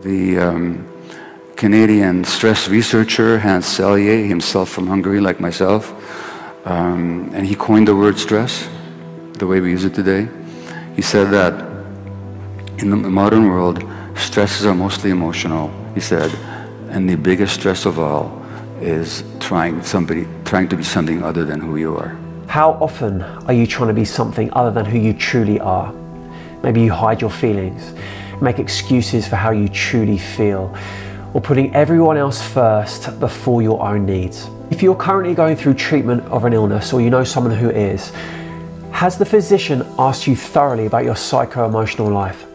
The Canadian stress researcher Hans Selye, himself from Hungary like myself, and he coined the word stress the way we use it today. He said that in the modern world, stresses are mostly emotional, he said, and the biggest stress of all is trying to be something other than who you are. How often are you trying to be something other than who you truly are? Maybe you hide your feelings, make excuses for how you truly feel, or putting everyone else first before your own needs. If you're currently going through treatment of an illness, or you know someone who is, has the physician asked you thoroughly about your psycho-emotional life?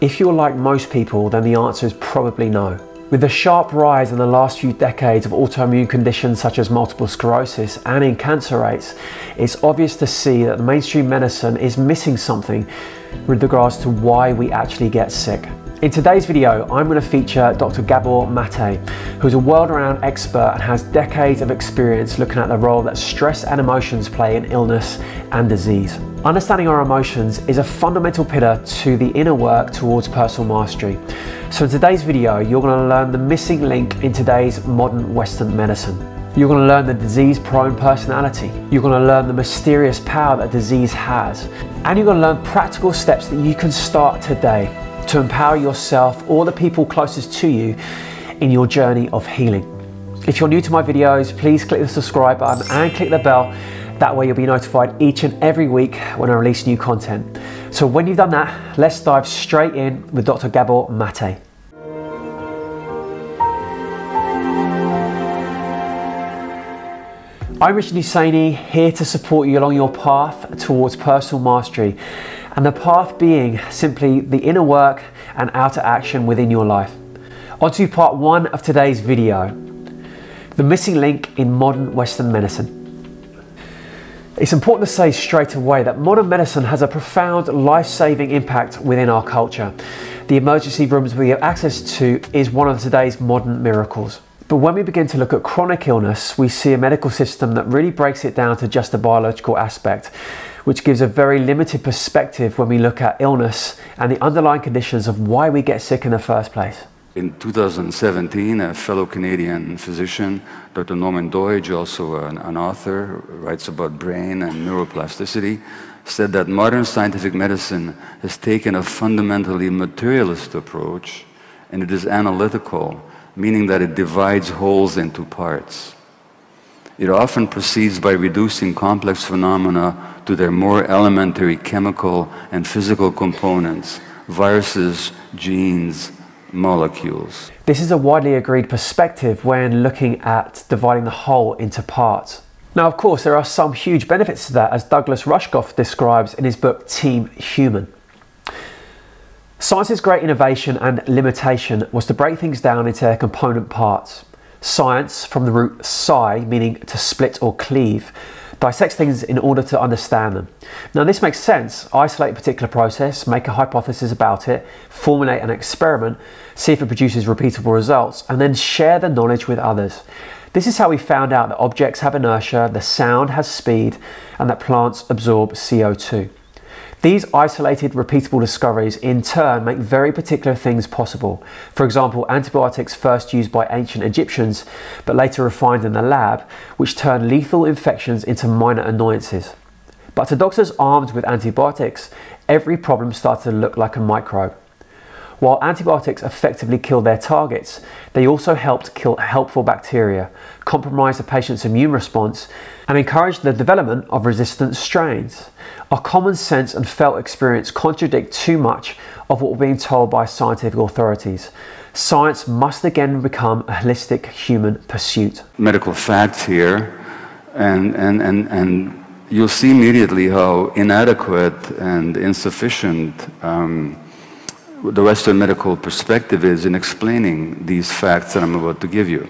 If you're like most people, then the answer is probably no. With the sharp rise in the last few decades of autoimmune conditions such as multiple sclerosis and in cancer rates, it's obvious to see that the mainstream medicine is missing something with regards to why we actually get sick. In today's video, I'm going to feature Dr. Gabor Maté, who's a world-renowned expert and has decades of experience looking at the role that stress and emotions play in illness and disease. Understanding our emotions is a fundamental pillar to the inner work towards personal mastery. So in today's video, you're going to learn the missing link in today's modern Western medicine. You're going to learn the disease-prone personality. You're going to learn the mysterious power that disease has. And you're going to learn practical steps that you can start today to empower yourself or the people closest to you in your journey of healing. If you're new to my videos, please click the subscribe button and click the bell. That way you'll be notified each and every week when I release new content. So when you've done that, let's dive straight in with Dr. Gabor Maté. I'm Richard Husseiny, here to support you along your path towards personal mastery, and the path being simply the inner work and outer action within your life. On to part one of today's video, the missing link in modern Western medicine. It's important to say straight away that modern medicine has a profound life-saving impact within our culture. The emergency rooms we have access to is one of today's modern miracles. But when we begin to look at chronic illness, we see a medical system that really breaks it down to just the biological aspect, which gives a very limited perspective when we look at illness and the underlying conditions of why we get sick in the first place. In 2017, a fellow Canadian physician, Dr. Norman Doidge, also an author, writes about brain and neuroplasticity, said that modern scientific medicine has taken a fundamentally materialist approach, and it is analytical, meaning that it divides wholes into parts. It often proceeds by reducing complex phenomena to their more elementary chemical and physical components, viruses, genes, molecules. This is a widely agreed perspective when looking at dividing the whole into parts. Now, of course, there are some huge benefits to that, as Douglas Rushkoff describes in his book Team Human. Science's great innovation and limitation was to break things down into their component parts. Science, from the root psi, meaning to split or cleave, dissects things in order to understand them. Now, this makes sense. Isolate a particular process, make a hypothesis about it, formulate an experiment, see if it produces repeatable results, and then share the knowledge with others. This is how we found out that objects have inertia, the sound has speed, and that plants absorb CO2. These isolated, repeatable discoveries in turn make very particular things possible. For example, antibiotics first used by ancient Egyptians, but later refined in the lab, which turn lethal infections into minor annoyances. But to doctors armed with antibiotics, every problem started to look like a microbe. While antibiotics effectively killed their targets, they also helped kill helpful bacteria, compromised the patient's immune response, and encouraged the development of resistant strains. Our common sense and felt experience contradict too much of what we're being told by scientific authorities. Science must again become a holistic human pursuit. Medical facts here, and you'll see immediately how inadequate and insufficient the Western medical perspective is in explaining these facts that I'm about to give you.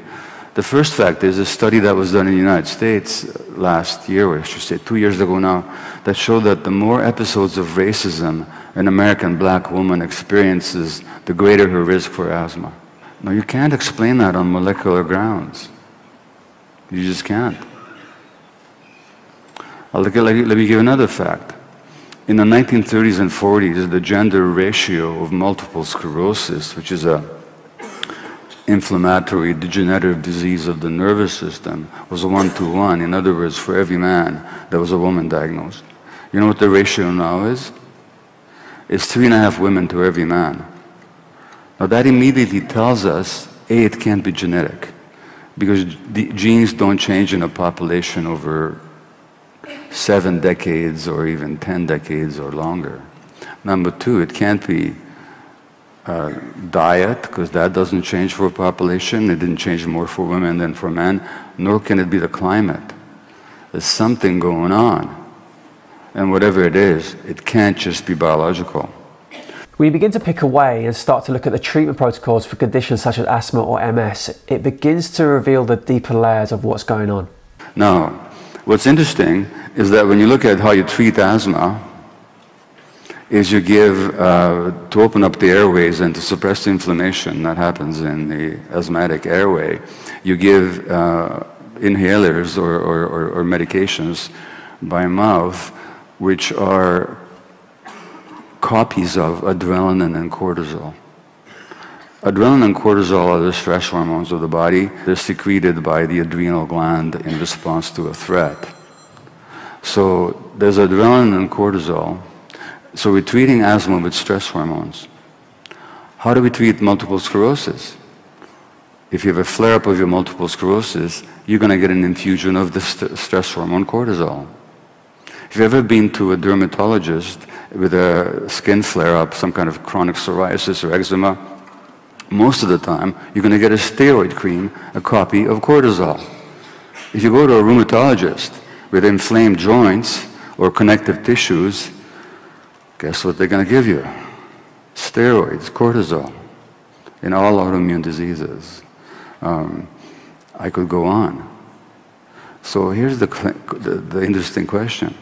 The first fact is a study that was done in the United States last year, or I should say 2 years ago now, that showed that the more episodes of racism an American black woman experiences, the greater her risk for asthma. Now, you can't explain that on molecular grounds. You just can't. Let me give another fact. In the 1930s and 40s, the gender ratio of multiple sclerosis, which is an inflammatory degenerative disease of the nervous system, was a 1-to-1. In other words, for every man, there was a woman diagnosed. You know what the ratio now is? It's 3.5 women to every man. Now that immediately tells us, A, it can't be genetic, because the genes don't change in a population over 7 decades or even 10 decades or longer. Number two, it can't be diet, because that doesn't change for a population. It didn't change more for women than for men, nor can it be the climate. There's something going on. And whatever it is, it can't just be biological. We begin to pick away and start to look at the treatment protocols for conditions such as asthma or MS. It begins to reveal the deeper layers of what's going on. Now, what's interesting is that when you look at how you treat asthma, is you give, to open up the airways and to suppress the inflammation that happens in the asthmatic airway, you give inhalers or medications by mouth, which are copies of adrenaline and cortisol. Adrenaline and cortisol are the stress hormones of the body. They're secreted by the adrenal gland in response to a threat. So there's adrenaline and cortisol. So we're treating asthma with stress hormones. How do we treat multiple sclerosis? If you have a flare-up of your multiple sclerosis, you're going to get an infusion of the stress hormone cortisol. If you've ever been to a dermatologist with a skin flare-up, some kind of chronic psoriasis or eczema, most of the time, you're going to get a steroid cream, a copy of cortisol. If you go to a rheumatologist with inflamed joints or connective tissues, guess what they're going to give you? Steroids, cortisol, in all autoimmune diseases. I could go on. So here's the interesting question.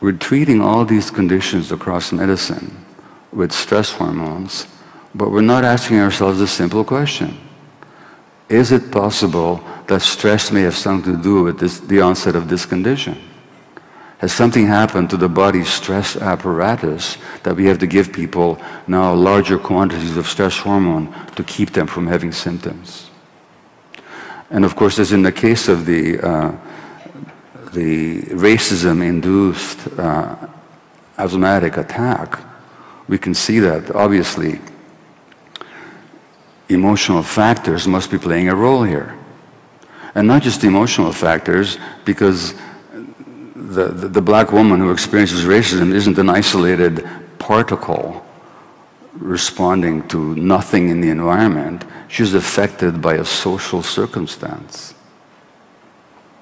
We're treating all these conditions across medicine with stress hormones, but we're not asking ourselves a simple question. Is it possible that stress may have something to do with the onset of this condition? Has something happened to the body's stress apparatus that we have to give people now larger quantities of stress hormone to keep them from having symptoms? And of course, as in the case of the racism-induced asthmatic attack, we can see that, obviously, emotional factors must be playing a role here. And not just emotional factors, because the black woman who experiences racism isn't an isolated particle responding to nothing in the environment. She's affected by a social circumstance,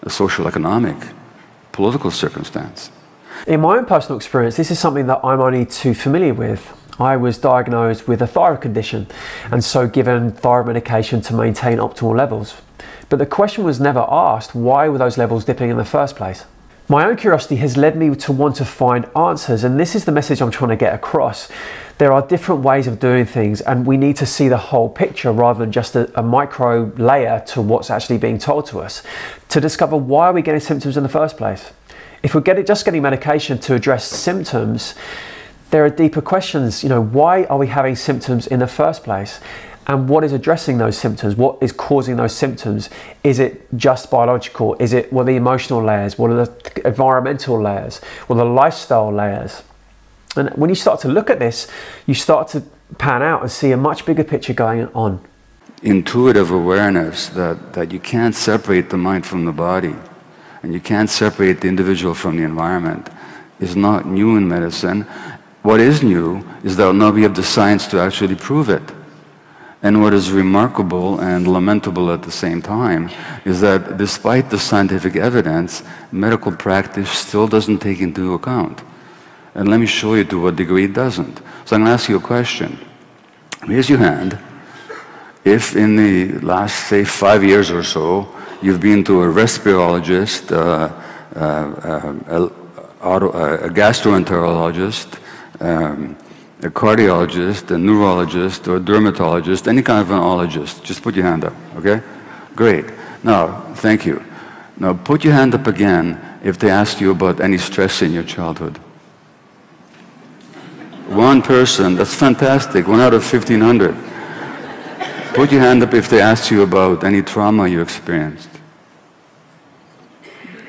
a social, economic, political circumstance. In my own personal experience, this is something that I'm only too familiar with. I was diagnosed with a thyroid condition and so given thyroid medication to maintain optimal levels. But the question was never asked, why were those levels dipping in the first place? My own curiosity has led me to want to find answers, and this is the message I'm trying to get across. There are different ways of doing things and we need to see the whole picture rather than just a micro layer to what's actually being told to us to discover why we're getting symptoms in the first place. If we're just getting medication to address symptoms, there are deeper questions. You know, why are we having symptoms in the first place? And what is addressing those symptoms? What is causing those symptoms? Is it just biological? Is it, what are the emotional layers? What are the environmental layers? What are the lifestyle layers? And when you start to look at this, you start to pan out and see a much bigger picture going on. Intuitive awareness that you can't separate the mind from the body, and you can't separate the individual from the environment, is not new in medicine. What is new is that now we have the science to actually prove it. And what is remarkable and lamentable at the same time is that despite the scientific evidence, medical practice still doesn't take into account. And let me show you to what degree it doesn't. So I'm going to ask you a question. Raise your hand if in the last, say, 5 years or so, you've been to a respirologist, a gastroenterologist, a cardiologist, a neurologist, or a dermatologist, any kind of an ologist. Just put your hand up, okay? Great. Now, thank you. Now, put your hand up again if they asked you about any stress in your childhood. One person, that's fantastic, 1 out of 1,500. Put your hand up if they asked you about any trauma you experienced.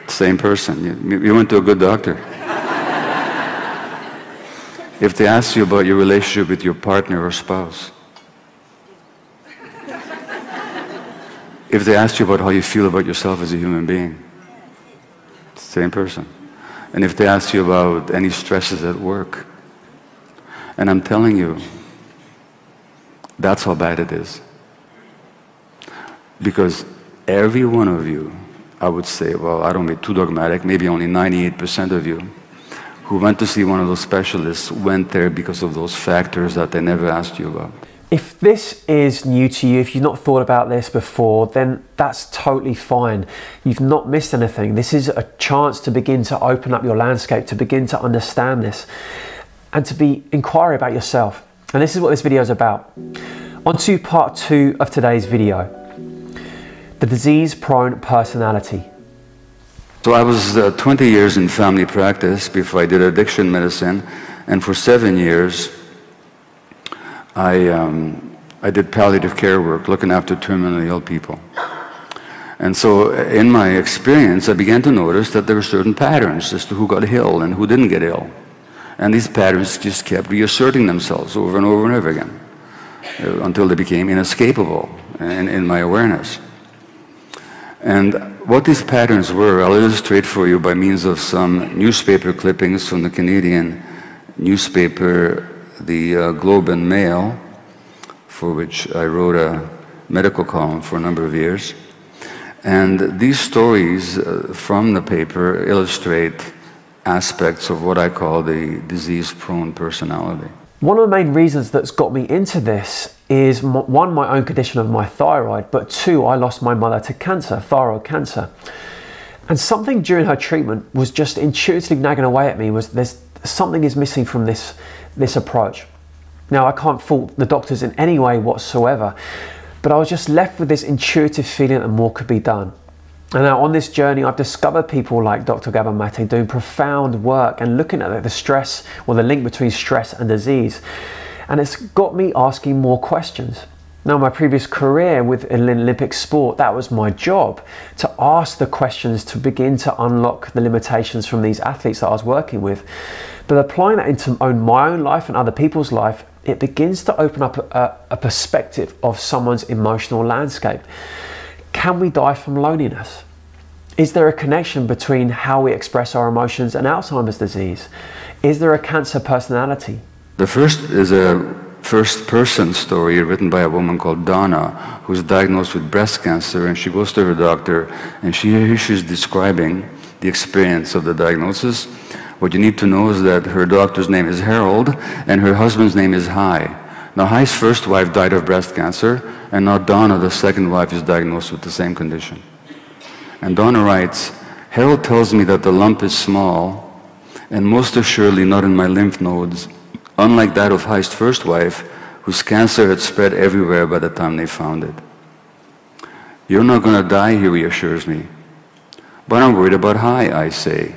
Same person, you went to a good doctor. If they asked you about your relationship with your partner or spouse. If they asked you about how you feel about yourself as a human being. Same person. And if they asked you about any stresses at work. And I'm telling you, that's how bad it is. Because every one of you, I would say, well, I don't be too dogmatic, maybe only 98% of you who went to see one of those specialists went there because of those factors that they never asked you about. If this is new to you, if you've not thought about this before, then that's totally fine. You've not missed anything. This is a chance to begin to open up your landscape, to begin to understand this, and to be inquiry about yourself. And this is what this video is about. On to part two of today's video, the disease-prone personality. So I was 20 years in family practice before I did addiction medicine, and for 7 years I did palliative care work, looking after terminally ill people. And so in my experience, I began to notice that there were certain patterns as to who got ill and who didn't get ill. And these patterns just kept reasserting themselves over and over and over again until they became inescapable in my awareness. And what these patterns were, I'll illustrate for you by means of some newspaper clippings from the Canadian newspaper, the Globe and Mail, for which I wrote a medical column for a number of years. And these stories from the paper illustrate aspects of what I call the disease-prone personality. One of the main reasons that's got me into this is, one, my own condition of my thyroid, but two, I lost my mother to cancer, thyroid cancer. And something during her treatment was just intuitively nagging away at me, was there's something is missing from this approach. Now, I can't fault the doctors in any way whatsoever, but I was just left with this intuitive feeling that more could be done. And now on this journey, I've discovered people like Dr. Gabor Maté doing profound work and looking at the stress, or the link between stress and disease. And it's got me asking more questions. Now, my previous career with Olympic sport, that was my job, to ask the questions to begin to unlock the limitations from these athletes that I was working with. But applying that into my own life and other people's life, it begins to open up a perspective of someone's emotional landscape. Can we die from loneliness? Is there a connection between how we express our emotions and Alzheimer's disease? Is there a cancer personality? The first is a first-person story written by a woman called Donna, who's diagnosed with breast cancer, and she goes to her doctor, and she's describing the experience of the diagnosis. What you need to know is that her doctor's name is Harold, and her husband's name is Hai. Now, Hai's first wife died of breast cancer, and now Donna, the second wife, is diagnosed with the same condition. And Donna writes, "Harold tells me that the lump is small, and most assuredly not in my lymph nodes, unlike that of Hai's first wife, whose cancer had spread everywhere by the time they found it. You're not going to die," he reassures me. "But I'm worried about Hai," I say.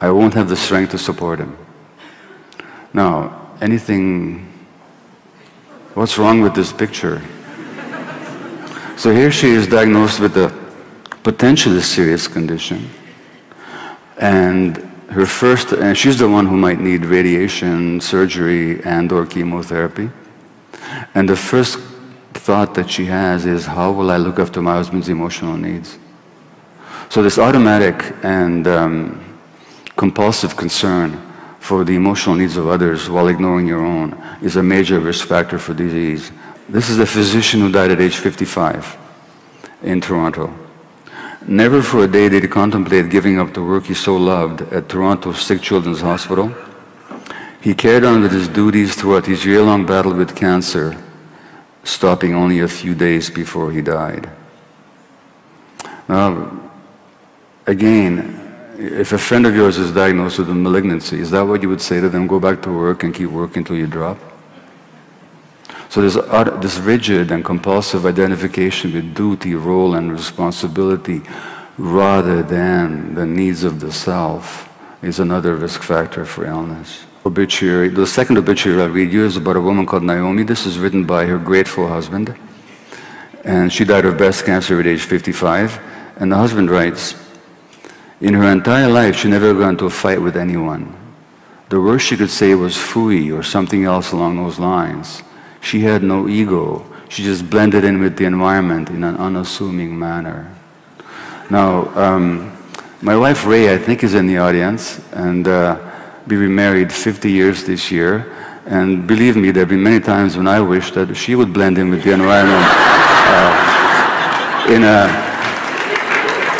"I won't have the strength to support him." Now, what's wrong with this picture? So here she is diagnosed with a potentially serious condition, and she's the one who might need radiation, surgery, and/or chemotherapy. And the first thought that she has is, how will I look after my husband's emotional needs? So this automatic and compulsive concern for the emotional needs of others while ignoring your own is a major risk factor for disease. This is a physician who died at age 55 in Toronto. Never for a day did he contemplate giving up the work he so loved at Toronto's Sick Children's Hospital. He carried on with his duties throughout his year-long battle with cancer, stopping only a few days before he died. Now, again, if a friend of yours is diagnosed with a malignancy, is that what you would say to them? Go back to work and keep working until you drop? So there's this rigid and compulsive identification with duty, role, and responsibility rather than the needs of the self is another risk factor for illness. obituary, the second obituary I'll read you is about a woman called Naomi. This is written by her grateful husband. And she died of breast cancer at age 55. And the husband writes, in her entire life, she never got into a fight with anyone. The worst she could say was phooey or something else along those lines. She had no ego. She just blended in with the environment in an unassuming manner. Now, my wife Ray, I think, is in the audience, and we were married 50 years this year. And believe me, there have been many times when I wish that she would blend in with the environment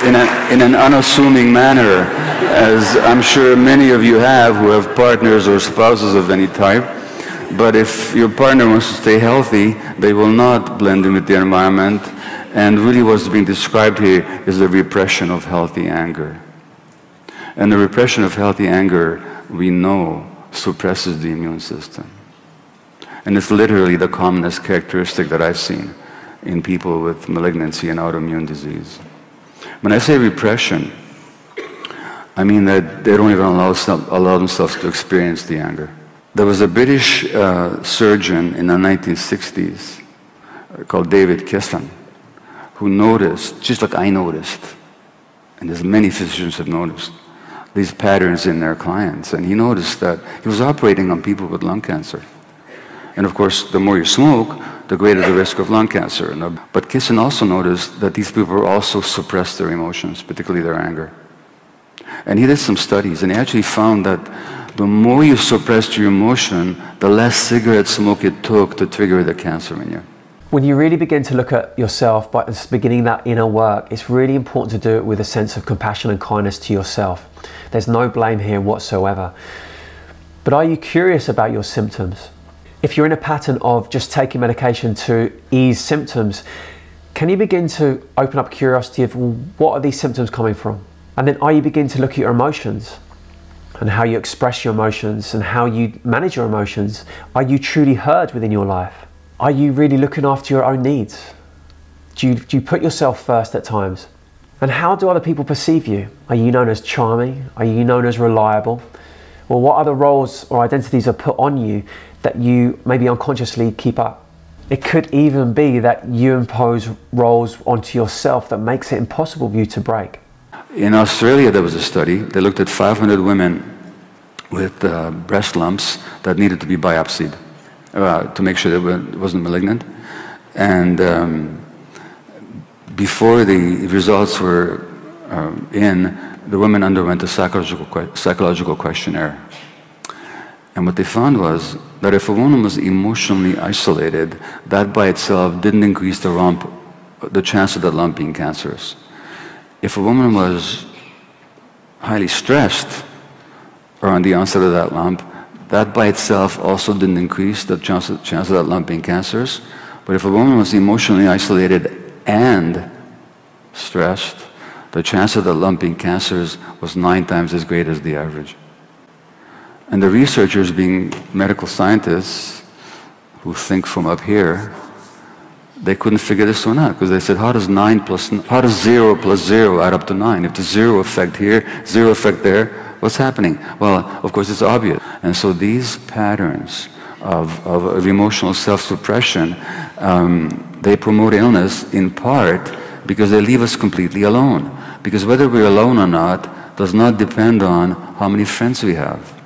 in an unassuming manner, as I'm sure many of you have who have partners or spouses of any type. But if your partner wants to stay healthy, they will not blend in with the environment. And really what's being described here is the repression of healthy anger. And the repression of healthy anger, we know, suppresses the immune system. And it's literally the commonest characteristic that I've seen in people with malignancy and autoimmune disease. When I say repression, I mean that they don't even allow themselves to experience the anger. There was a British surgeon in the 1960s called David Kissen, who noticed, just like I noticed, and as many physicians have noticed, these patterns in their clients. And he noticed that he was operating on people with lung cancer. And of course, the more you smoke, the greater the risk of lung cancer. But Kissen also noticed that these people also suppressed their emotions, particularly their anger. And he did some studies, and he actually found that the more you suppressed your emotion, the less cigarette smoke it took to trigger the cancer in you. When you really begin to look at yourself by beginning that inner work, it's really important to do it with a sense of compassion and kindness to yourself. There's no blame here whatsoever. But are you curious about your symptoms? If you're in a pattern of just taking medication to ease symptoms, can you begin to open up curiosity of, well, what are these symptoms coming from? And then are you beginning to look at your emotions and how you express your emotions and how you manage your emotions? Are you truly heard within your life? Are you really looking after your own needs? Do you put yourself first at times? And how do other people perceive you? Are you known as charming? Are you known as reliable? Or what other roles or identities are put on you that you maybe unconsciously keep up? It could even be that you impose roles onto yourself that makes it impossible for you to break. In Australia, there was a study. They looked at 500 women with breast lumps that needed to be biopsied to make sure that it wasn't malignant. And before the results were in, the women underwent a psychological questionnaire. And what they found was that if a woman was emotionally isolated, that by itself didn't increase the chance of that lump being cancerous. If a woman was highly stressed around the onset of that lump, that by itself also didn't increase the chance of that lump being cancerous. But if a woman was emotionally isolated and stressed, the chance of the lump being cancerous was 9 times as great as the average. And the researchers, being medical scientists who think from up here, they couldn't figure this one out, because they said, how does 0 plus 0 add up to 9? If there's 0 effect here, 0 effect there, what's happening? Well, of course, it's obvious. And so these patterns of emotional self-suppression, they promote illness in part because they leave us completely alone. Because whether we're alone or not does not depend on how many friends we have.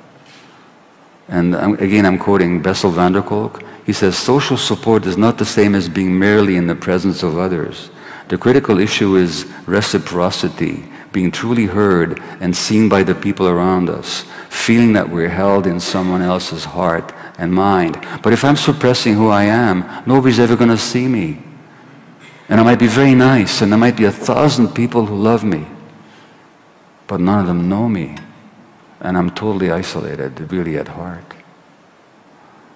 And again, I'm quoting Bessel van der Kolk. He says, social support is not the same as being merely in the presence of others. The critical issue is reciprocity, being truly heard and seen by the people around us, feeling that we're held in someone else's heart and mind. But if I'm suppressing who I am, nobody's ever going to see me. And I might be very nice, and there might be 1,000 people who love me, but none of them know me. And I'm totally isolated, really at heart.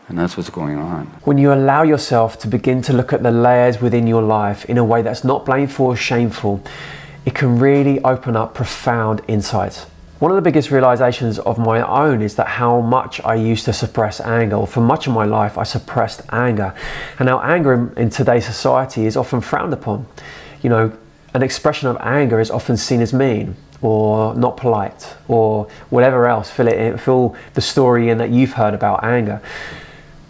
And that's what's going on. When you allow yourself to begin to look at the layers within your life in a way that's not blameful or shameful, it can really open up profound insights. One of the biggest realizations of my own is that how much I used to suppress anger, or for much of my life I suppressed anger. And now anger in today's society is often frowned upon. You know, an expression of anger is often seen as mean. or not polite or whatever else, fill it in, fill the story in that you've heard about anger.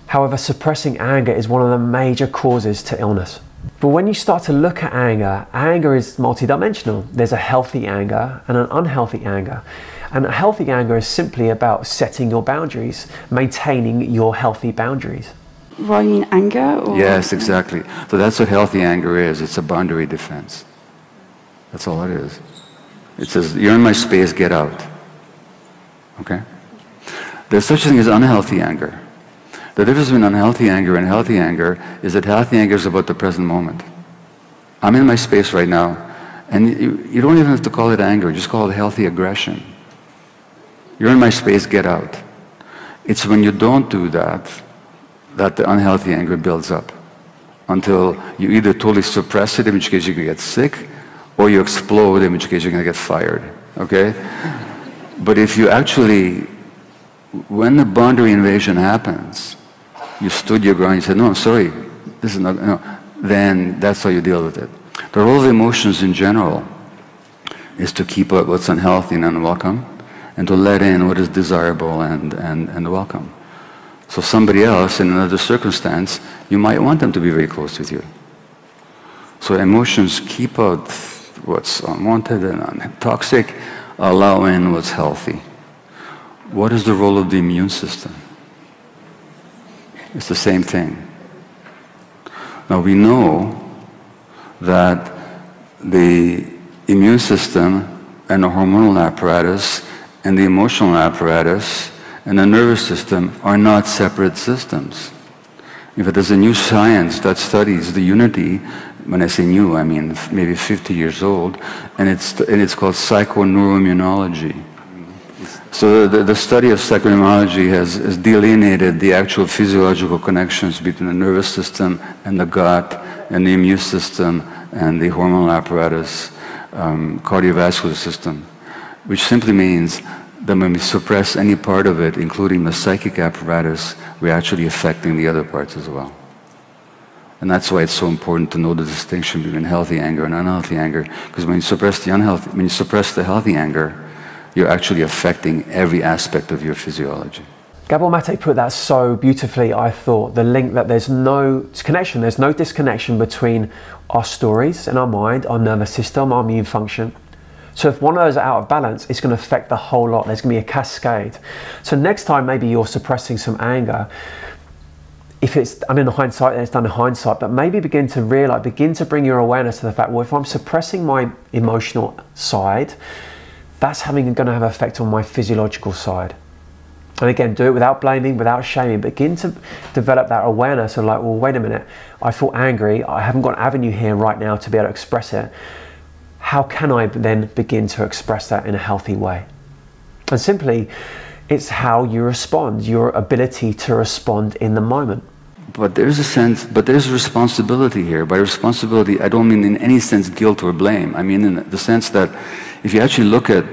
However, suppressing anger is one of the major causes to illness. But when you start to look at anger, anger is multidimensional. There's a healthy anger and an unhealthy anger. And a healthy anger is simply about setting your boundaries, maintaining your healthy boundaries. Well, you mean anger? Or yes, exactly. So that's what healthy anger is. It's a boundary defense. That's all it is. It says, you're in my space, get out. Okay? There's such a thing as unhealthy anger. The difference between unhealthy anger and healthy anger is that healthy anger is about the present moment. I'm in my space right now, and you don't even have to call it anger, just call it healthy aggression. You're in my space, get out. It's when you don't do that, that the unhealthy anger builds up, until you either totally suppress it, in which case you're going to get sick, or you explode, in which case you're going to get fired, okay? But if you actually, when the boundary invasion happens, you stood your ground, you said, no, I'm sorry, this is not, no, then that's how you deal with it. The role of emotions in general is to keep out what's unhealthy and unwelcome, and to let in what is desirable and welcome. So somebody else, in another circumstance, you might want them to be very close with you. So emotions keep out what's unwanted and toxic, allow in what's healthy. What is the role of the immune system? It's the same thing. Now we know that the immune system and the hormonal apparatus and the emotional apparatus and the nervous system are not separate systems. In fact, there's a new science that studies the unity. When I say new, I mean maybe 50 years old, and it's called psychoneuroimmunology. So the study of psychoneuroimmunology has delineated the actual physiological connections between the nervous system and the gut and the immune system and the hormonal apparatus, cardiovascular system, which simply means that when we suppress any part of it, including the psychic apparatus, we're actually affecting the other parts as well. And that's why it's so important to know the distinction between healthy anger and unhealthy anger, because when you suppress the unhealthy, when you suppress the healthy anger, you're actually affecting every aspect of your physiology. Gabor Maté put that so beautifully, I thought, the link that there's no connection, there's no disconnection between our stories in our mind, our nervous system, our immune function. So if one of those are out of balance, it's going to affect the whole lot. There's going to be a cascade. So next time, maybe you're suppressing some anger. If it's done in hindsight, then it's done in hindsight, but maybe begin to realize, begin to bring your awareness to the fact, well, if I'm suppressing my emotional side, that's going to have an effect on my physiological side. And again, do it without blaming, without shaming. Begin to develop that awareness of like, well, wait a minute, I feel angry. I haven't got an avenue here right now to be able to express it. How can I then begin to express that in a healthy way? And simply, it's how you respond, your ability to respond in the moment. But there's a sense, but there's a responsibility here. By responsibility, I don't mean in any sense guilt or blame. I mean in the sense that if you actually look at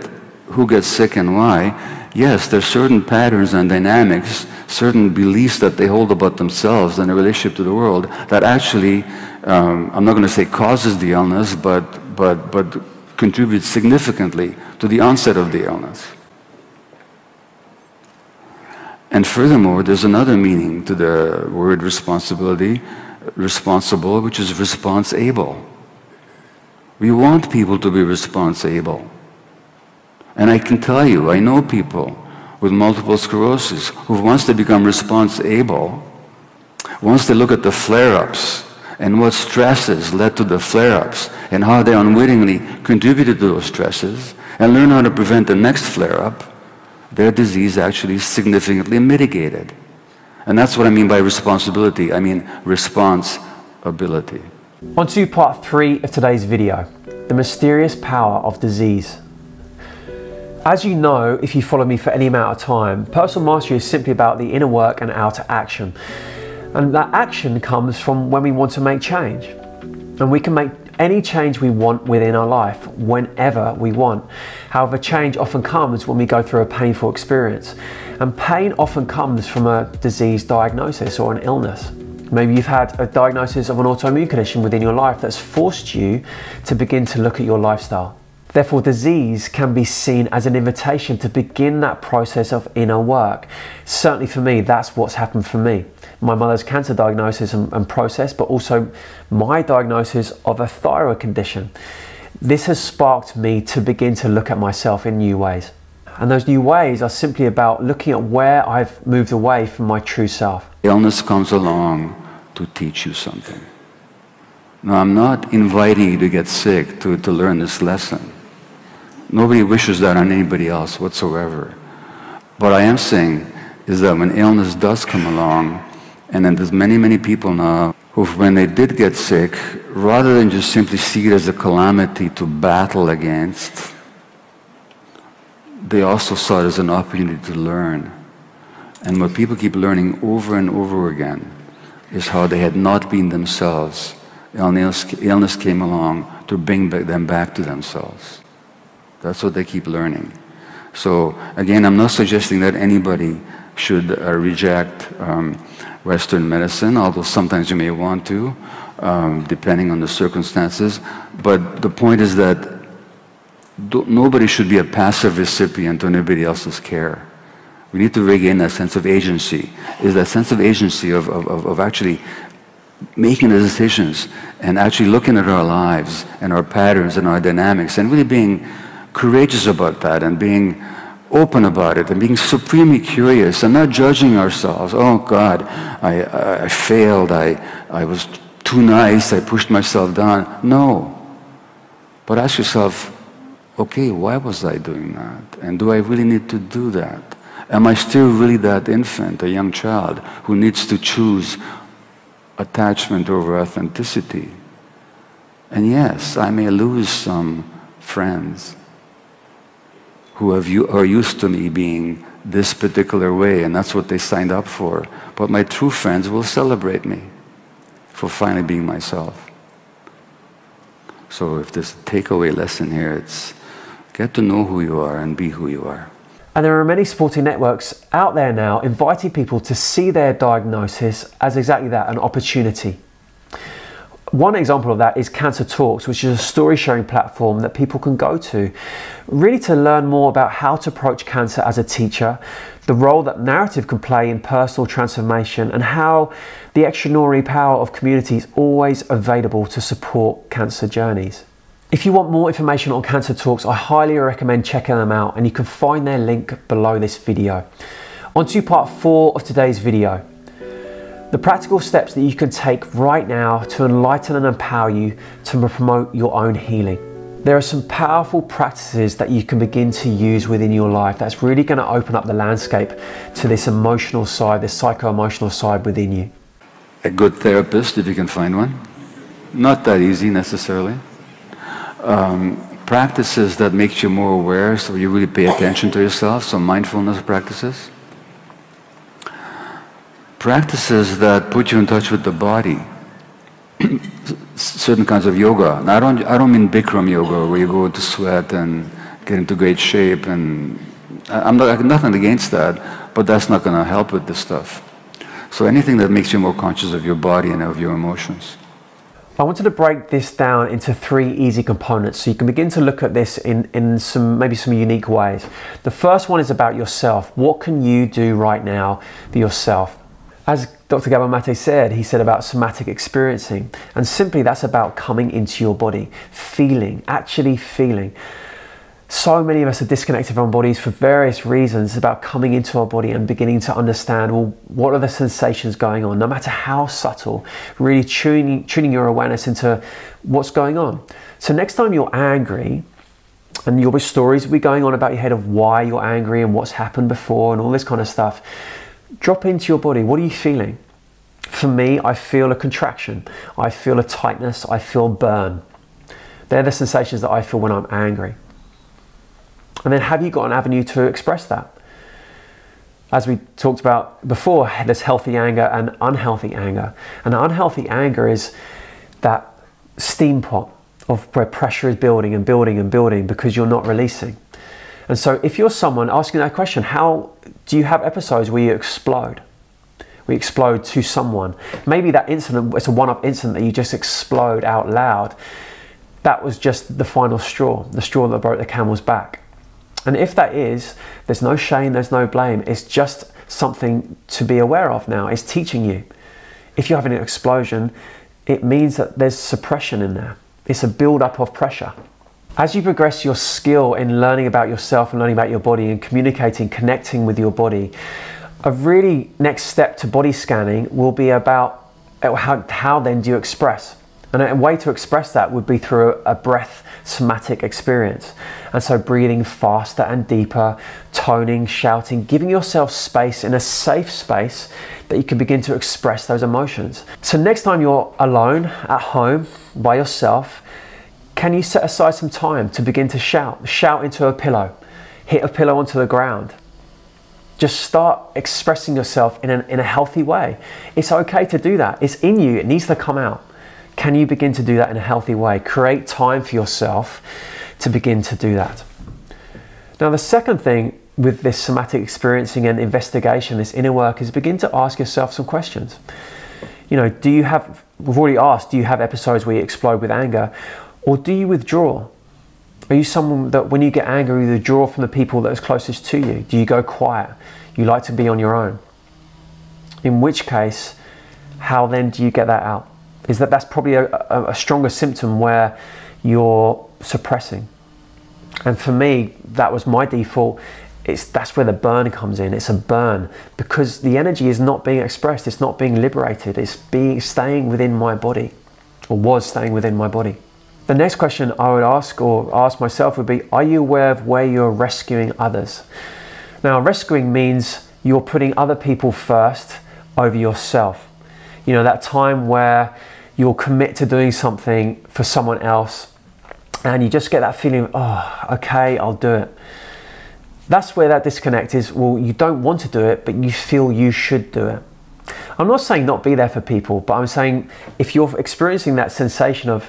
who gets sick and why, yes, there's certain patterns and dynamics, certain beliefs that they hold about themselves and their relationship to the world that actually, I'm not going to say causes the illness, but contributes significantly to the onset of the illness. And furthermore, there's another meaning to the word responsibility, responsible, which is response-able. We want people to be response-able. And I can tell you, I know people with multiple sclerosis who, once they become response-able, once they look at the flare-ups and what stresses led to the flare-ups and how they unwittingly contributed to those stresses and learn how to prevent the next flare-up, their disease actually is significantly mitigated. And that's what I mean by responsibility. I mean responsibility. On to part 3 of today's video, the mysterious power of disease. As you know, if you follow me for any amount of time, personal mastery is simply about the inner work and outer action. And that action comes from when we want to make change. And we can make any change we want within our life, whenever we want. However, change often comes when we go through a painful experience. And pain often comes from a disease diagnosis or an illness. Maybe you've had a diagnosis of an autoimmune condition within your life that's forced you to begin to look at your lifestyle. Therefore, disease can be seen as an invitation to begin that process of inner work. Certainly for me, that's what's happened for me. My mother's cancer diagnosis and process, but also my diagnosis of a thyroid condition. This has sparked me to begin to look at myself in new ways. And those new ways are simply about looking at where I've moved away from my true self. Illness comes along to teach you something. Now, I'm not inviting you to get sick to learn this lesson. Nobody wishes that on anybody else whatsoever. What I am saying is that when illness does come along, and then there's many, many people now who, when they did get sick, rather than just simply see it as a calamity to battle against, they also saw it as an opportunity to learn. And what people keep learning over and over again is how they had not been themselves. Illness came along to bring them back to themselves. That's what they keep learning. So again, I'm not suggesting that anybody should reject Western medicine, although sometimes you may want to, depending on the circumstances. But the point is that nobody should be a passive recipient to anybody else's care. We need to regain that sense of agency. Is that sense of agency of actually making the decisions and actually looking at our lives and our patterns and our dynamics and really being courageous about that and being open about it and being supremely curious and not judging ourselves. Oh God, I failed, I was too nice, I pushed myself down. No. But ask yourself, okay, why was I doing that? And do I really need to do that? Am I still really that infant, a young child, who needs to choose attachment over authenticity? And yes, I may lose some friends who are used to me being this particular way, and that's what they signed up for. But my true friends will celebrate me for finally being myself. So if there's a takeaway lesson here, it's get to know who you are and be who you are. And there are many supporting networks out there now inviting people to see their diagnosis as exactly that, an opportunity. One example of that is Cancer Talks, which is a story sharing platform that people can go to, really to learn more about how to approach cancer as a teacher, the role that narrative can play in personal transformation, and how the extraordinary power of community is always available to support cancer journeys. If you want more information on Cancer Talks, I highly recommend checking them out, and you can find their link below this video. On to part 4 of today's video. The practical steps that you can take right now to enlighten and empower you to promote your own healing. There are some powerful practices that you can begin to use within your life that's really going to open up the landscape to this emotional side, this psycho-emotional side within you. A good therapist, if you can find one. Not that easy necessarily. Practices that make you more aware, so you really pay attention to yourself, some mindfulness practices. Practices that put you in touch with the body. Certain kinds of yoga. Now, I don't mean Bikram yoga, where you go to sweat and get into great shape, and I have nothing against that, but that's not going to help with this stuff. So anything that makes you more conscious of your body and of your emotions. I wanted to break this down into 3 easy components so you can begin to look at this in maybe some unique ways. The first one is about yourself. What can you do right now for yourself? As Dr. Gabor Maté said, he said about somatic experiencing, and simply that's about coming into your body, feeling, actually feeling. So many of us are disconnected from our bodies for various reasons. It's about coming into our body and beginning to understand, well, what are the sensations going on, no matter how subtle, really tuning your awareness into what's going on. So next time you're angry, and your stories will be going on about your head of why you're angry and what's happened before and all this kind of stuff, drop into your body. What are you feeling? For me, I feel a contraction. I feel a tightness. I feel burn. They're the sensations that I feel when I'm angry. And then have you got an avenue to express that? As we talked about before, there's healthy anger and unhealthy anger. And unhealthy anger is that steam pot of where pressure is building and building and building because you're not releasing. And so if you're someone asking that question, how do you have episodes where you explode? We explode to someone. Maybe that incident, it's a one-off incident that you just explode out loud. that was just the final straw, the straw that broke the camel's back. And if that is, there's no shame, there's no blame. It's just something to be aware of now. It's teaching you. If you're having an explosion, it means that there's suppression in there. It's a build-up of pressure. As you progress your skill in learning about yourself and learning about your body and communicating, connecting with your body, a really next step to body scanning will be about how then do you express? And a way to express that would be through a breath somatic experience. And so breathing faster and deeper, toning, shouting, giving yourself space in a safe space that you can begin to express those emotions. So next time you're alone, at home, by yourself, can you set aside some time to begin to shout? Shout into a pillow, hit a pillow onto the ground. Just start expressing yourself in a healthy way. It's okay to do that. It's in you, it needs to come out. Can you begin to do that in a healthy way? Create time for yourself to begin to do that. Now, the second thing with this somatic experiencing and investigation, this inner work, is begin to ask yourself some questions. You know, we've already asked, do you have episodes where you explode with anger, or do you withdraw? Are you someone that when you get angry, you withdraw from the people that is closest to you? Do you go quiet? You like to be on your own? In which case, how then do you get that out? Is that that's probably a stronger symptom where you're suppressing. And for me, that was my default. That's where the burn comes in. It's a burn because the energy is not being expressed. It's not being liberated. It's staying within my body, or was staying within my body. The next question I would ask or ask myself would be, are you aware of where you're rescuing others? Now, rescuing means you're putting other people first over yourself. You know, that time where you'll commit to doing something for someone else and you just get that feeling, oh, okay, I'll do it. That's where that disconnect is. Well, you don't want to do it, but you feel you should do it. I'm not saying not be there for people, but I'm saying if you're experiencing that sensation of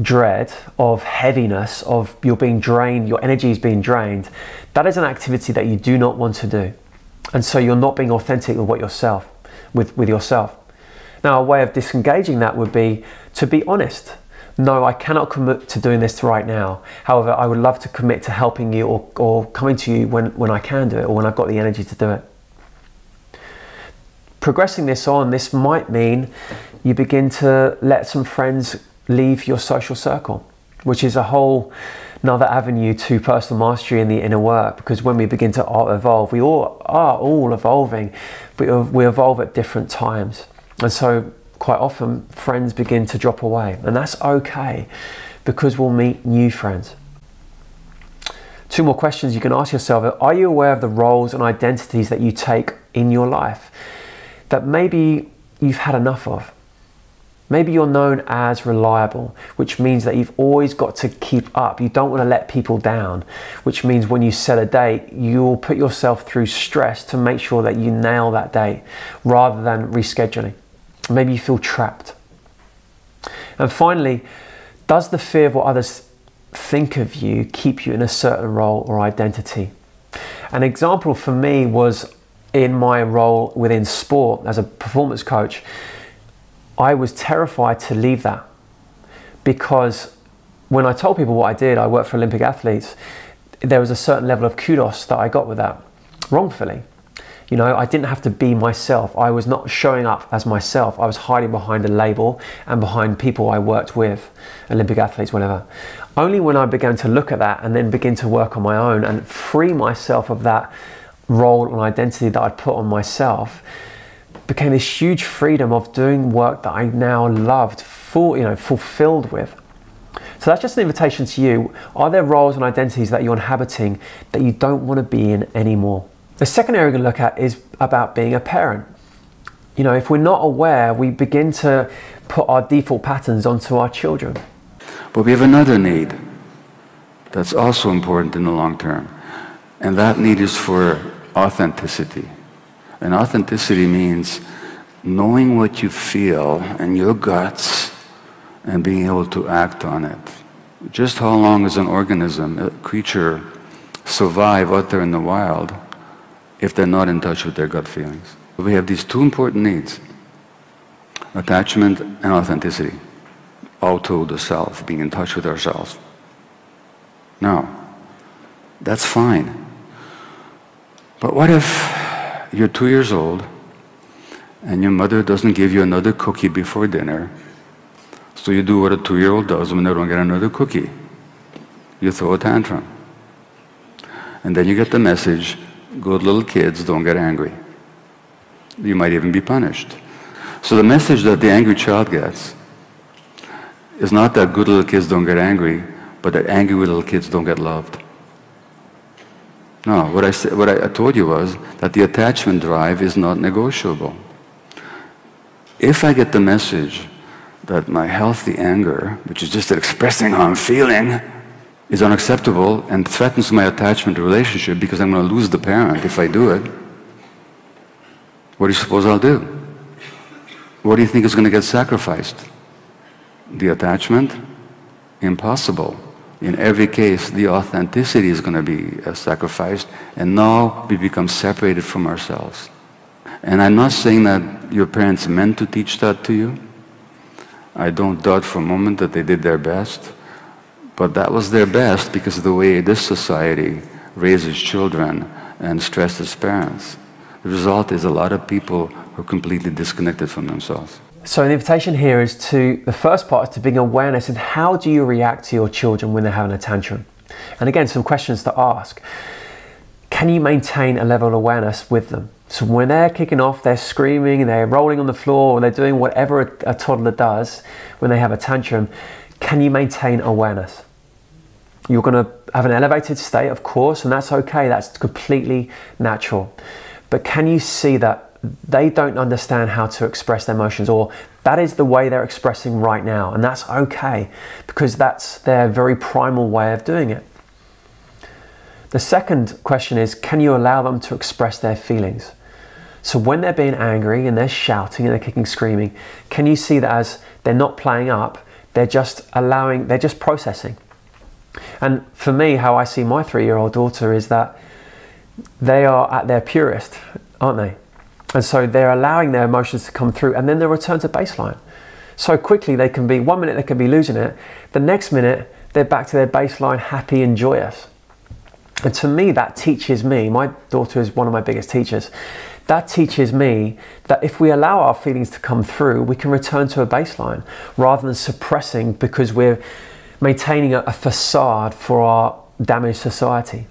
dread, of heaviness, of you're being drained, your energy is being drained, that is an activity that you do not want to do. And so you're not being authentic with yourself. Now, a way of disengaging that would be to be honest. No, I cannot commit to doing this right now. However, I would love to commit to helping you or coming to you when I can do it, or when I've got the energy to do it. Progressing this on, this might mean you begin to let some friends leave your social circle, which is a whole another avenue to personal mastery and the inner work, because when we begin to evolve, we all are evolving, but we evolve at different times. And so quite often friends begin to drop away, and that's okay because we'll meet new friends. Two more questions you can ask yourself. Are you aware of the roles and identities that you take in your life that maybe you've had enough of? Maybe you're known as reliable, which means that you've always got to keep up. You don't want to let people down, which means when you set a date, you'll put yourself through stress to make sure that you nail that date rather than rescheduling. Maybe you feel trapped. And finally, does the fear of what others think of you keep you in a certain role or identity? An example for me was in my role within sport as a performance coach. I was terrified to leave that because when I told people what I did, I worked for Olympic athletes, there was a certain level of kudos that I got with that, wrongfully. You know, I didn't have to be myself. I was not showing up as myself. I was hiding behind a label and behind people I worked with, Olympic athletes, whatever. Only when I began to look at that and then begin to work on my own and free myself of that role and identity that I'd put on myself, became this huge freedom of doing work that I now loved, fulfilled with. So that's just an invitation to you. Are there roles and identities that you're inhabiting that you don't want to be in anymore? The second area we're going to look at is about being a parent. You know, if we're not aware, we begin to put our default patterns onto our children. But we have another need that's also important in the long term, and that need is for authenticity. And authenticity means knowing what you feel and your guts and being able to act on it. Just how long does an organism, a creature, survive out there in the wild if they're not in touch with their gut feelings? We have these two important needs, attachment and authenticity. out to the self, being in touch with ourselves. No, that's fine. But what if you're 2 years old and your mother doesn't give you another cookie before dinner, so you do what a 2-year-old does when they don't get another cookie? You throw a tantrum. And then you get the message, good little kids, don't get angry. You might even be punished. So the message that the angry child gets is not that good little kids don't get angry, but that angry little kids don't get loved. No, what I told you was that the attachment drive is not negotiable. If I get the message that my healthy anger, which is just expressing how I'm feeling, is unacceptable and threatens my attachment relationship because I'm going to lose the parent if I do it, what do you suppose I'll do? What do you think is going to get sacrificed? The attachment? Impossible. In every case, the authenticity is going to be sacrificed, and now we become separated from ourselves. And I'm not saying that your parents meant to teach that to you. I don't doubt for a moment that they did their best, but that was their best because of the way this society raises children and stresses parents. The result is a lot of people who are completely disconnected from themselves. So the invitation here is to, the first part is to bring awareness and how do you react to your children when they're having a tantrum? And again, some questions to ask. Can you maintain a level of awareness with them? So when they're kicking off, they're screaming, they're rolling on the floor, or they're doing whatever a toddler does when they have a tantrum, can you maintain awareness? You're going to have an elevated state, of course, and that's okay, that's completely natural. But can you see that they don't understand how to express their emotions, or that is the way they're expressing right now, and that's okay, because that's their very primal way of doing it. The second question is, can you allow them to express their feelings? So when they're being angry and they're shouting and they're kicking, screaming, can you see that as they're not playing up, they're just allowing, they're just processing? And for me, how I see my 3-year-old daughter is that they are at their purest, aren't they? And so they're allowing their emotions to come through, and then they'll return to baseline. So quickly they can be, 1 minute they can be losing it, the next minute they're back to their baseline, happy and joyous. And to me, that teaches me, my daughter is one of my biggest teachers, that teaches me that if we allow our feelings to come through, we can return to a baseline rather than suppressing because we're maintaining a facade for our damaged society.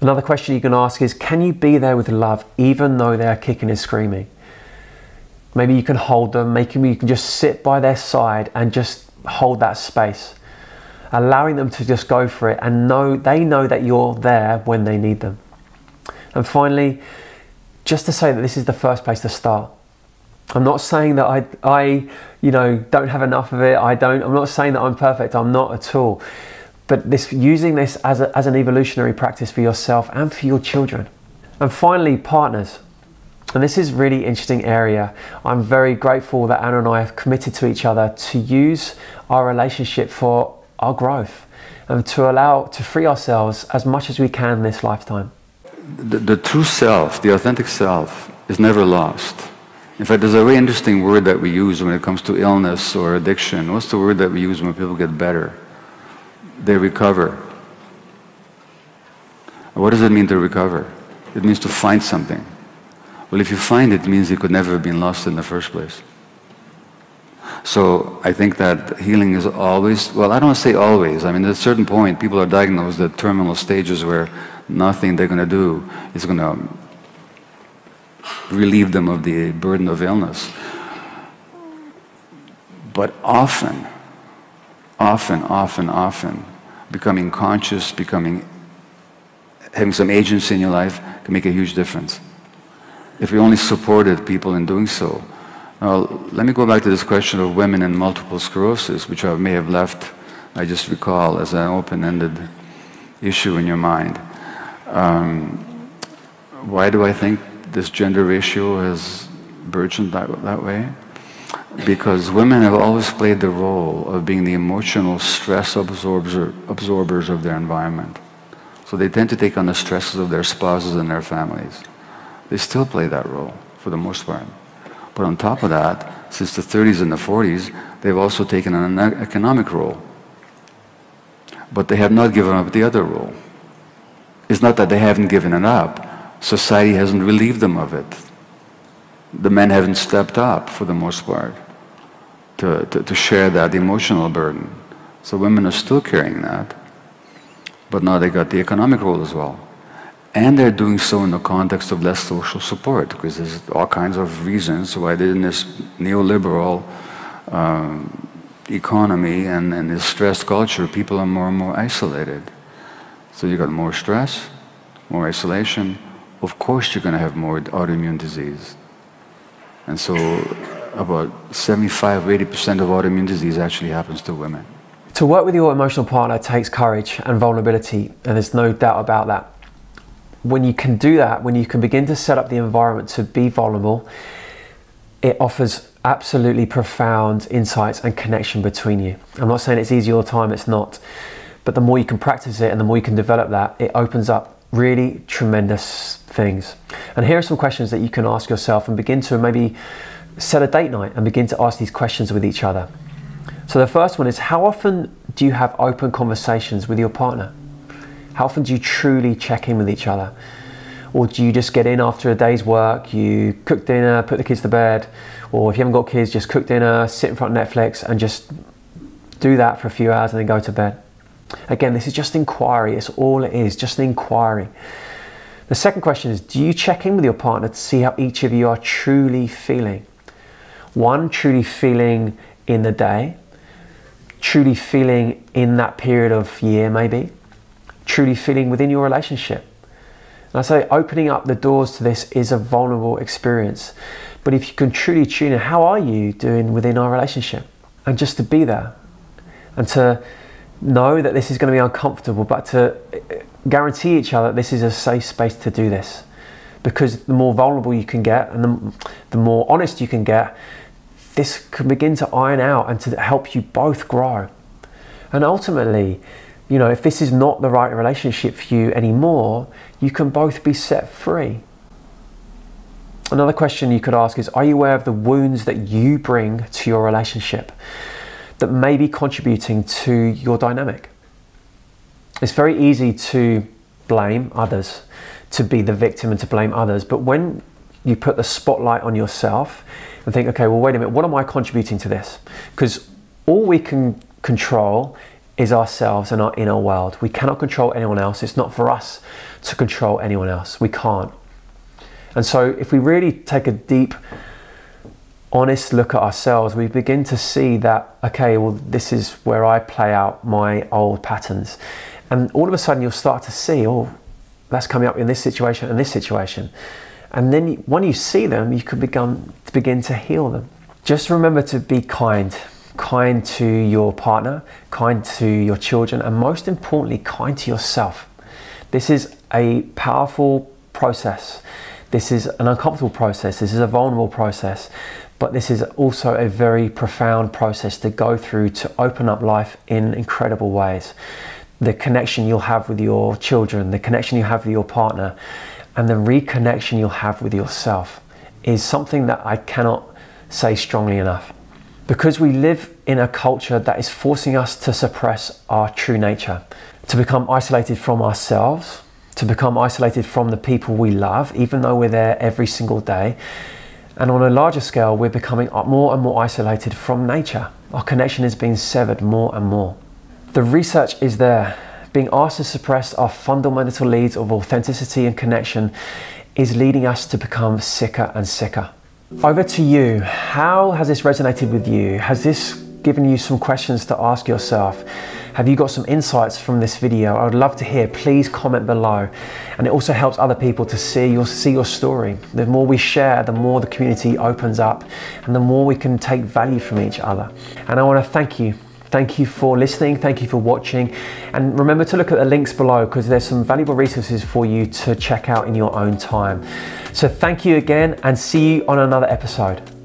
Another question you can ask is, can you be there with love even though they are kicking and screaming? Maybe you can hold them, maybe you can just sit by their side and just hold that space, allowing them to just go for it and know they know that you're there when they need them. And finally, just to say that this is the first place to start. I'm not saying that I don't have enough of it. I'm not saying that I'm perfect. I'm not at all. But this, using this as an evolutionary practice for yourself and for your children. And finally, partners. And this is a really interesting area. I'm very grateful that Anna and I have committed to each other to use our relationship for our growth and to free ourselves as much as we can in this lifetime. The true self, the authentic self, is never lost. In fact, there's a very interesting word that we use when it comes to illness or addiction. What's the word that we use when people get better? They recover. What does it mean to recover? It means to find something. Well, if you find it, it means it could never have been lost in the first place. So I think that healing is always, well, I don't want to say always. I mean, at a certain point, people are diagnosed at terminal stages where nothing they're going to do is going to relieve them of the burden of illness. But often, often, becoming conscious, having some agency in your life can make a huge difference. If we only supported people in doing so. Now, let me go back to this question of women and multiple sclerosis, which I may have left, I just recall, as an open-ended issue in your mind. Why do I think this gender ratio has burgeoned that way? Because women have always played the role of being the emotional stress absorbers of their environment. So they tend to take on the stresses of their spouses and their families. They still play that role, for the most part. But on top of that, since the 30s and the 40s, they've also taken on an economic role. But they have not given up the other role. It's not that they haven't given it up. Society hasn't relieved them of it. The men haven't stepped up, for the most part, to share that emotional burden. So women are still carrying that, but now they got the economic role as well. And they're doing so in the context of less social support, because there's all kinds of reasons why they're in this neoliberal economy and this stressed culture. People are more and more isolated. So you got more stress, more isolation. Of course you're going to have more autoimmune disease. And so about 75 or 80% of autoimmune disease actually happens to women. To work with your emotional partner takes courage and vulnerability, and there's no doubt about that. When you can do that, when you can begin to set up the environment to be vulnerable, it offers absolutely profound insights and connection between you. I'm not saying it's easy all the time, it's not. But the more you can practice it and the more you can develop that, it opens up really tremendous things. And here are some questions that you can ask yourself and begin to maybe set a date night and begin to ask these questions with each other. So the first one is, how often do you have open conversations with your partner? How often do you truly check in with each other? Or do you just get in after a day's work, you cook dinner, put the kids to bed, or if you haven't got kids, just cook dinner, sit in front of Netflix and just do that for a few hours and then go to bed? Again, this is just inquiry, it's all it is, just an inquiry. The second question is, do you check in with your partner to see how each of you are truly feeling? One, truly feeling in the day, truly feeling in that period of year maybe, truly feeling within your relationship. And I say opening up the doors to this is a vulnerable experience. But if you can truly tune in, how are you doing within our relationship? And just to be there and to know that this is going to be uncomfortable, but to guarantee each other this is a safe space to do this. Because the more vulnerable you can get and the more honest you can get, this can begin to iron out and to help you both grow. And ultimately, you know, if this is not the right relationship for you anymore, you can both be set free. Another question you could ask is, are you aware of the wounds that you bring to your relationship that may be contributing to your dynamic? It's very easy to blame others, to be the victim and to blame others, but when you put the spotlight on yourself and think, okay, well, wait a minute, what am I contributing to this? Because all we can control is ourselves and our inner world. We cannot control anyone else. It's not for us to control anyone else. We can't. And so if we really take a deep, honest look at ourselves, we begin to see that, okay, well, this is where I play out my old patterns. And all of a sudden you'll start to see, oh, that's coming up in this situation and this situation. And then when you see them, you can begin to heal them. Just remember to be kind. Kind to your partner, kind to your children, and most importantly, kind to yourself. This is a powerful process. This is an uncomfortable process. This is a vulnerable process, but this is also a very profound process to go through to open up life in incredible ways. The connection you'll have with your children, the connection you have with your partner, and the reconnection you'll have with yourself is something that I cannot say strongly enough. Because we live in a culture that is forcing us to suppress our true nature, to become isolated from ourselves, to become isolated from the people we love, even though we're there every single day. And on a larger scale, we're becoming more and more isolated from nature. Our connection is being severed more and more. The research is there. Being asked to suppress our fundamental needs of authenticity and connection is leading us to become sicker and sicker. Over to you. How has this resonated with you? Has this given you some questions to ask yourself? Have you got some insights from this video? I would love to hear. Please comment below. And it also helps other people to see your story. The more we share, the more the community opens up and the more we can take value from each other. And I want to thank you. Thank you for listening, thank you for watching, and remember to look at the links below because there's some valuable resources for you to check out in your own time. So thank you again and see you on another episode.